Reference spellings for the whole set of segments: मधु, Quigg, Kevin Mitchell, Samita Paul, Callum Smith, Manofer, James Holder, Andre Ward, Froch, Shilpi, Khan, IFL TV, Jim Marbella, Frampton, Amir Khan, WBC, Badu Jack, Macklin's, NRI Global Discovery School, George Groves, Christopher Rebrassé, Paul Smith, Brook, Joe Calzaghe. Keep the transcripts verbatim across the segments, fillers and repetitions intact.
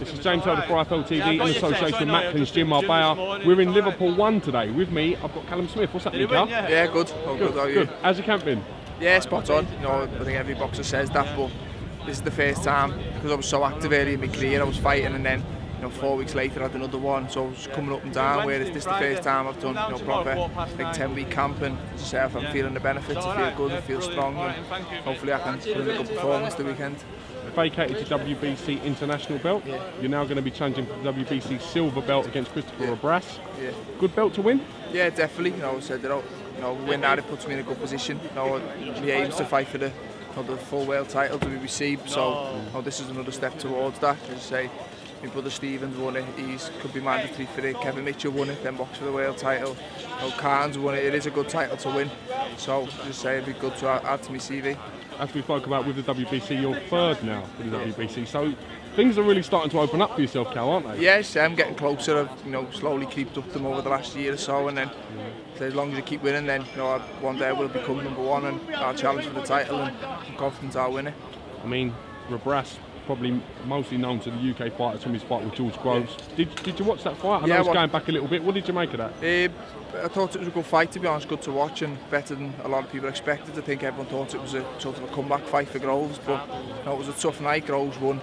This is James Holder for I F L T V in association with Macklin's, Jim Marbella. We're in Liverpool one today. With me, I've got Callum Smith. What's happening, Cal? Yeah, good. All good, how are you? How's your camp been? Yeah, spot on. You know, I think every boxer says that, but this is the first time, because I was so active early in my career. I was fighting, and then you know, four weeks later I had another one, so I was coming up and down, whereas this is the first time I've done you know, proper like ten week camp, and myself, I'm feeling the benefits. I feel good, I feel strong, and hopefully I can put in a good performance the weekend. Vacated your W B C international belt. Yeah. You're now going to be changing for the W B C silver belt against Christopher Rebrassé. Yeah. Good belt to win? Yeah, definitely. You know, I said that I'll, you know, win that, it puts me in a good position. You know, my aim is to fight for the, you know, the full world title, W B C. So you know, this is another step towards that. As I say, my brother Stephen's won it. He's could be mandatory for it. Kevin Mitchell won it. Then boxed for the world title. You know, Khan's won it. It is a good title to win. So as I say, it'd be good to add to my C V. As we spoke about with the W B C, you're third now for the W B C, so things are really starting to open up for yourself, Cal, aren't they? Yes, I'm getting closer. I've you know, slowly creeped up them over the last year or so, and then yeah. as long as I keep winning, then you know, one day I will become number one, and I'll challenge for the title, and I'm confident I'll win it. I mean, Rebrassé, probably mostly known to the U K fighters from his fight with George Groves. Yeah. Did, did you watch that fight? I know yeah, it's well, going back a little bit. What did you make of that? Uh, I thought it was a good fight, to be honest, good to watch, and better than a lot of people expected. I think everyone thought it was a sort of a comeback fight for Groves, but you know, it was a tough night. Groves won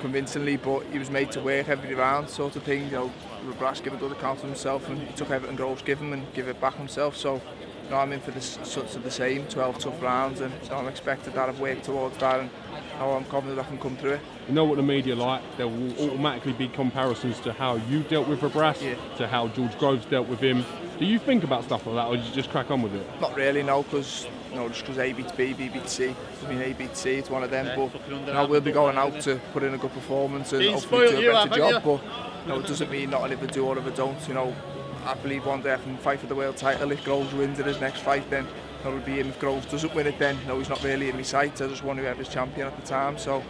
convincingly, but he was made to work every round, sort of thing. You know, Rebrassé gave a good account of himself, and he took everything Groves gave him and gave it back himself. So you know, I'm in for this, sort of the same twelve tough rounds, and you know, I'm expected that. I've worked towards that, and oh, I'm confident I can come through it. You know what the media like, there will automatically be comparisons to how you dealt with Rebrassé, yeah. to how George Groves dealt with him. Do you think about stuff like that, or do you just crack on with it? Not really, no, because you know, just because A beats B, B beats C, I mean A beats C, it's one of them, but I you know, will be going out to put in a good performance and hopefully do a better job, but you know, it doesn't mean not if I do or if I don't. You know, I believe one day I can fight for the world title. If Groves wins in his next fight, then it'll be him. If Groves doesn't win it, then no, he's not really in my sight. I just want whoever's champion at the time, so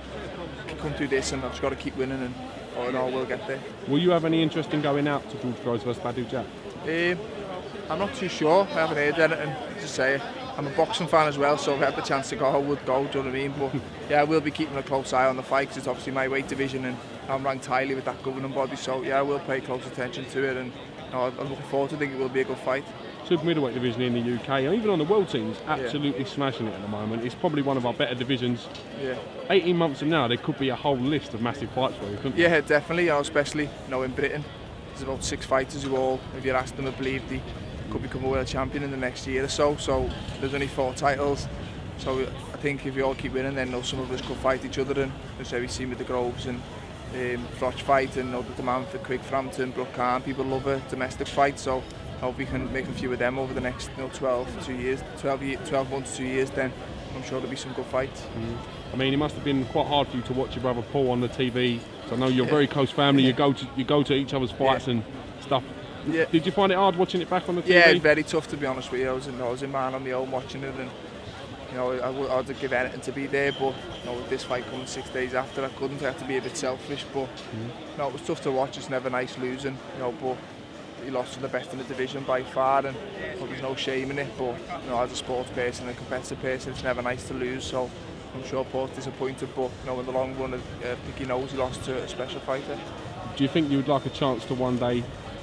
I can come through this, and I've just got to keep winning, and all in all, we'll get there. Will you have any interest in going out to George Groves versus Badu Jack? Um, I'm not too sure. I haven't heard anything to say. I'm a boxing fan as well, so if I had the chance to go, I would go, do you know what I mean? But yeah, I will be keeping a close eye on the fight, because it's obviously my weight division, and I'm ranked highly with that governing body, so yeah, I will pay close attention to it, and you know, I'm looking forward to it. I think it will be a good fight. Super middleweight division in the U K, and even on the world teams, absolutely yeah. smashing it at the moment. It's probably one of our better divisions. Yeah. eighteen months from now, there could be a whole list of massive fights for you, couldn't there? Yeah, definitely, especially you know, in Britain. There's about six fighters who all, if you ask them, I believe they could become a world champion in the next year or so. So there's only four titles. So I think if we all keep winning, then you know, some of us could fight each other. And as we've seen with the Groves and um, Froch fight, and you know, the demand for Quigg, Frampton, Brook, Khan, people love a domestic fight. So I hope we can make a few of them over the next you know, twelve, two years, twelve, year, twelve months, two years, then I'm sure there'll be some good fights. Mm. I mean, it must have been quite hard for you to watch your brother Paul on the T V. So I know you're yeah. very close family, yeah. you go to you go to each other's fights yeah. and stuff. Yeah. Did you find it hard watching it back on the T V? Yeah, very tough, to be honest with you. I was in, I was in man on my own watching it, and you know, I would, I would give anything to be there, but you know, with this fight coming six days after, I couldn't. I had to be a bit selfish, but mm. no, it was tough to watch. It's never nice losing, you know, but he lost to the best in the division by far, and well, there's no shame in it, but you know, as a sports person and a competitive person, it's never nice to lose, so I'm sure Paul's disappointed, but you know, in the long run, I think he knows he lost to a special fighter. Do you think you would like a chance to one day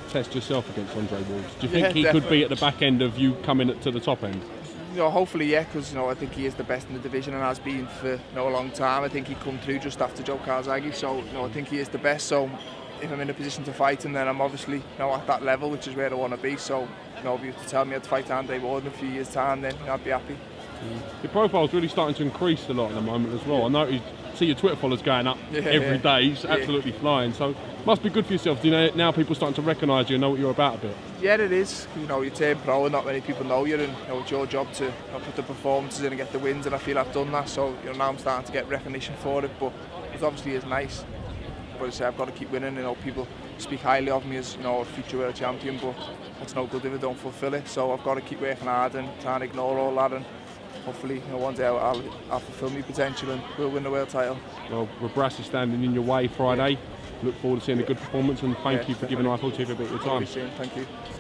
test yourself against Andre Ward? Do you yeah, think he definitely. could be at the back end of you coming to the top end? You know, hopefully, yeah, because you know, I think he is the best in the division, and has been for you know, a long time. I think he come through just after Joe Calzaghe, so you know, I think he is the best. So if I'm in a position to fight him, then I'm obviously you know, at that level, which is where I want to be. So you know, if you were to tell me I'd fight Andre Ward in a few years' time, then you know, I'd be happy. Your profile's really starting to increase a lot at the moment as well. Yeah. I noticed, see your Twitter followers going up yeah, every yeah. day, it's absolutely yeah. flying. So must be good for yourself. Do you know, now people starting to recognise you and know what you're about a bit? Yeah, it is. You know, you turn pro and not many people know you, and you know, it's your job to you know, put the performances in and get the wins, and I feel I've done that. So you know, now I'm starting to get recognition for it, but it obviously is nice. But as I say, I've got to keep winning. You know, people speak highly of me as you know, a future world champion, but that's no good if I don't fulfil it. So I've got to keep working hard and trying to ignore all that, and hopefully, you know, one day I'll, I'll, I'll fulfil my potential, and we'll win the world title. Well, Rebrassé is standing in your way Friday. Yeah. Look forward to seeing a good performance, and thank yeah, you for definitely. giving I F L T V a bit of your time. Thank you.